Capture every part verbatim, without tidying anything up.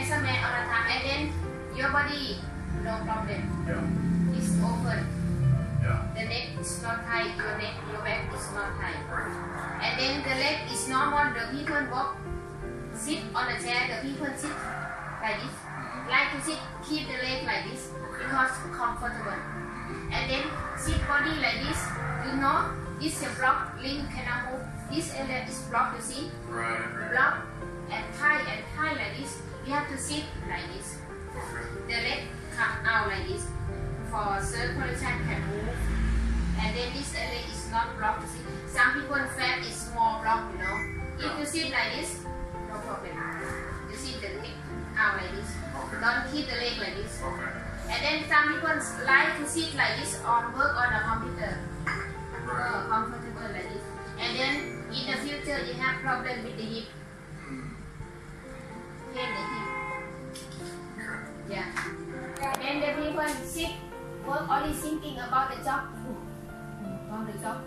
as a man all the time, and then your body, no problem. Yeah. It's open. Yeah. The neck is not high, your neck, your back is not high. Right. And then the leg is normal, the people walk, sit on the chair, the people sit like this. Like to sit, keep the leg like this, because comfortable. And then sit body like this, you know, this is blocked, limb cannot move. This area is blocked, you see? Right, right. Block and tie and tie like this. You have to sit like this. The leg come out like this. For circulation can move. And then this area is not blocked, you see? Some people fat is more blocked, you know? If you sit like this, no problem. You sit the leg out like this. Okay. Don't keep the leg like this. Okay. And then some people like to sit like this or work on the computer. Right. Uh, comfortable like this. And then in the future you have problem with the hip. Pain the hip. Yeah. Then the people sit, work only thinking about the job. About the job.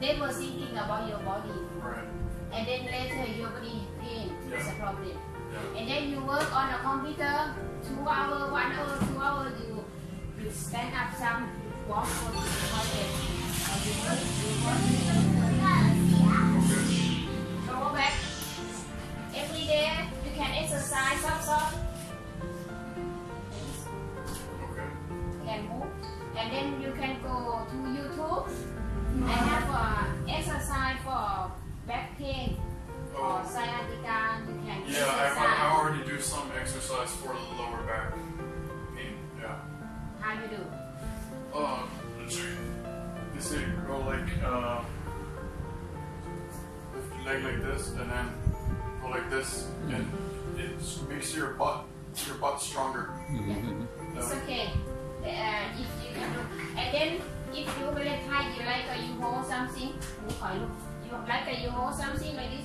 They were thinking about your body. Right. And then later your body pain yeah. is a problem. Yeah. And then you work on a computer, two hours, one hour, two hours, you you stand up some, walk on the toilet, or you work, you work. Go back. Every day you can exercise up, up. You can move. And then you can go to YouTube and have an uh, exercise for back pain or sciatica. You can yeah, I, I already do some exercise for the lower back pain. Yeah. How do you do? Uh, let's see. Let's see. Go like. Uh, Leg like this, and then go like this, and it makes your butt, your butt stronger. Yeah. It's okay. Uh, if you can do, and then if you really tight, you like uh, you hold something. You like uh, you hold something like this.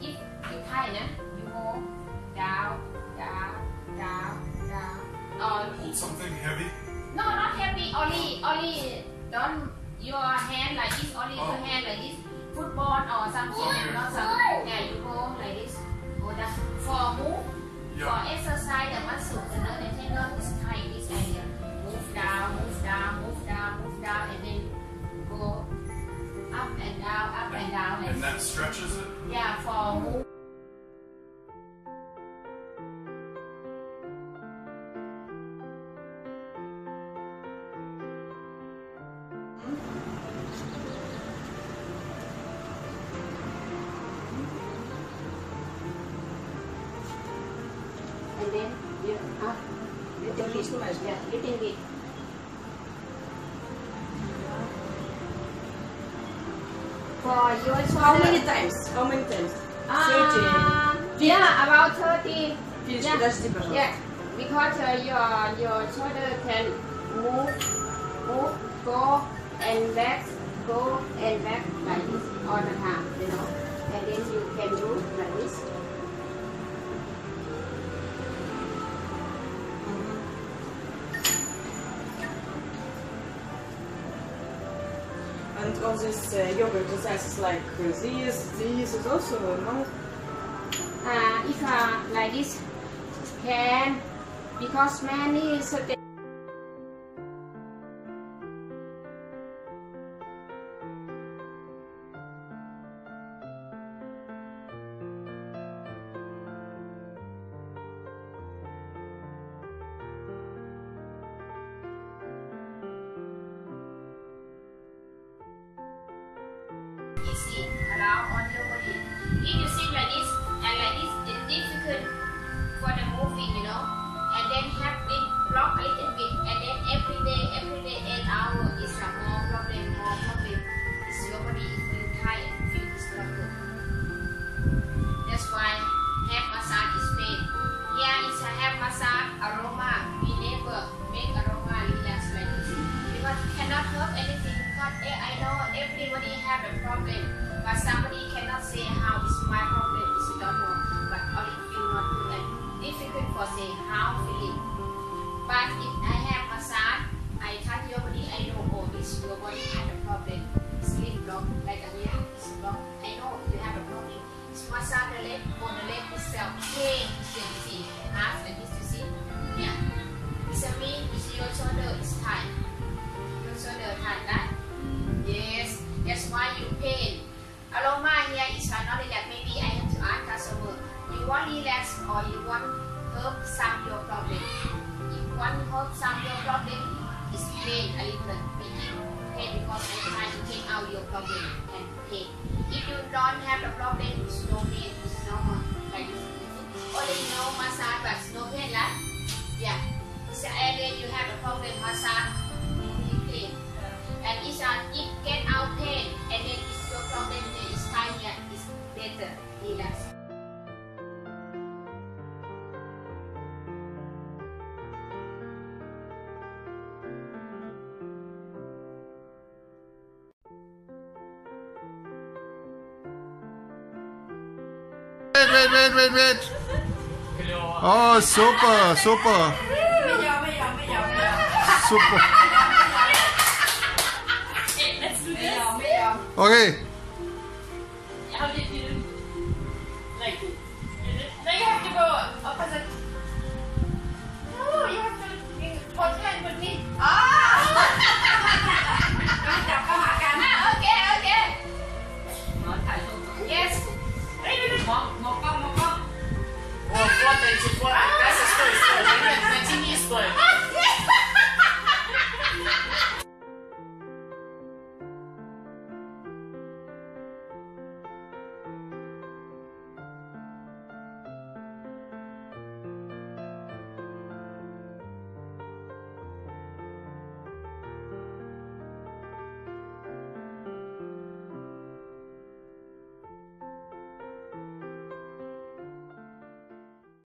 If you tight, nah, you hold down, down, down, down. Or hold something heavy. No, not heavy. Only, only don't your hand like this. Only oh. your hand like this. Football or something, yeah. not something. Yeah, you go like this. Go down. For move, yeah. for exercise, the muscle, the nerve, the tendon is tight. This idea. Move down, move down, move down, move down, and then go up and down, up and down. And, and that stretches it. Yeah, for move. How many times? How many times? Uh, yeah, about thirty. Yeah. yeah, because uh, your your shoulder can move, move, go and back, go and back like this all the time, you know. And then you can do like this. And all these uh, yoga exercises like uh, this, this is also no? Uh, if uh, like this, can, because many certain massage the leg on the leg itself. Change the feet. After this pay a little bit. Okay, because it's trying to take out your problem and pay. If you don't have the problem with snow pain, it's normal. Like this. Only no massage but snow pain, right? Yeah. It's an area you have the problem, massage, pain. And it's a, it get out pain and then it's your problem, then it's tinier, it's better. Relax. Wait, wait, wait, wait. Oh, super, super. Super. Okay.